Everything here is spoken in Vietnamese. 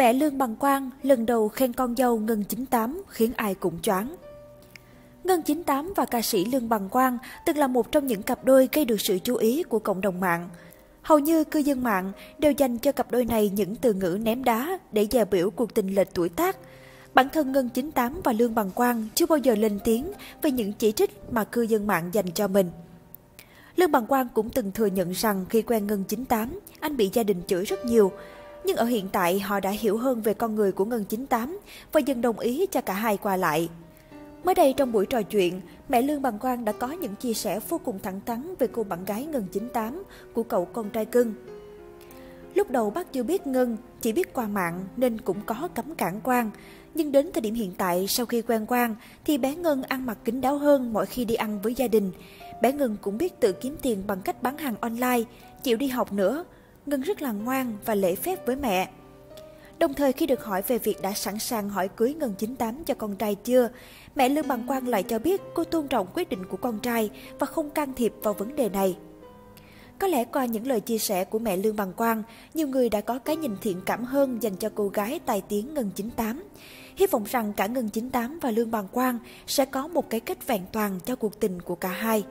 Mẹ Lương Bằng Quang lần đầu khen con dâu Ngân 98 khiến ai cũng choáng. Ngân 98 và ca sĩ Lương Bằng Quang từng là một trong những cặp đôi gây được sự chú ý của cộng đồng mạng. Hầu như cư dân mạng đều dành cho cặp đôi này những từ ngữ ném đá để dè biểu cuộc tình lệch tuổi tác. Bản thân Ngân 98 và Lương Bằng Quang chưa bao giờ lên tiếng về những chỉ trích mà cư dân mạng dành cho mình. Lương Bằng Quang cũng từng thừa nhận rằng khi quen Ngân 98, anh bị gia đình chửi rất nhiều. Nhưng ở hiện tại họ đã hiểu hơn về con người của Ngân 98 và dần đồng ý cho cả hai qua lại. Mới đây trong buổi trò chuyện, mẹ Lương Bằng Quang đã có những chia sẻ vô cùng thẳng thắn về cô bạn gái Ngân 98 của cậu con trai cưng. Lúc đầu bác chưa biết Ngân, chỉ biết qua mạng nên cũng có cấm cản Quang. Nhưng đến thời điểm hiện tại sau khi quen Quang thì bé Ngân ăn mặc kín đáo hơn mỗi khi đi ăn với gia đình. Bé Ngân cũng biết tự kiếm tiền bằng cách bán hàng online, chịu đi học nữa. Ngân rất là ngoan và lễ phép với mẹ. Đồng thời khi được hỏi về việc đã sẵn sàng hỏi cưới Ngân 98 cho con trai chưa, mẹ Lương Bằng Quang lại cho biết cô tôn trọng quyết định của con trai và không can thiệp vào vấn đề này. Có lẽ qua những lời chia sẻ của mẹ Lương Bằng Quang, nhiều người đã có cái nhìn thiện cảm hơn dành cho cô gái tài tiếng Ngân 98. Hy vọng rằng cả Ngân 98 và Lương Bằng Quang sẽ có một cái kết vẹn toàn cho cuộc tình của cả hai.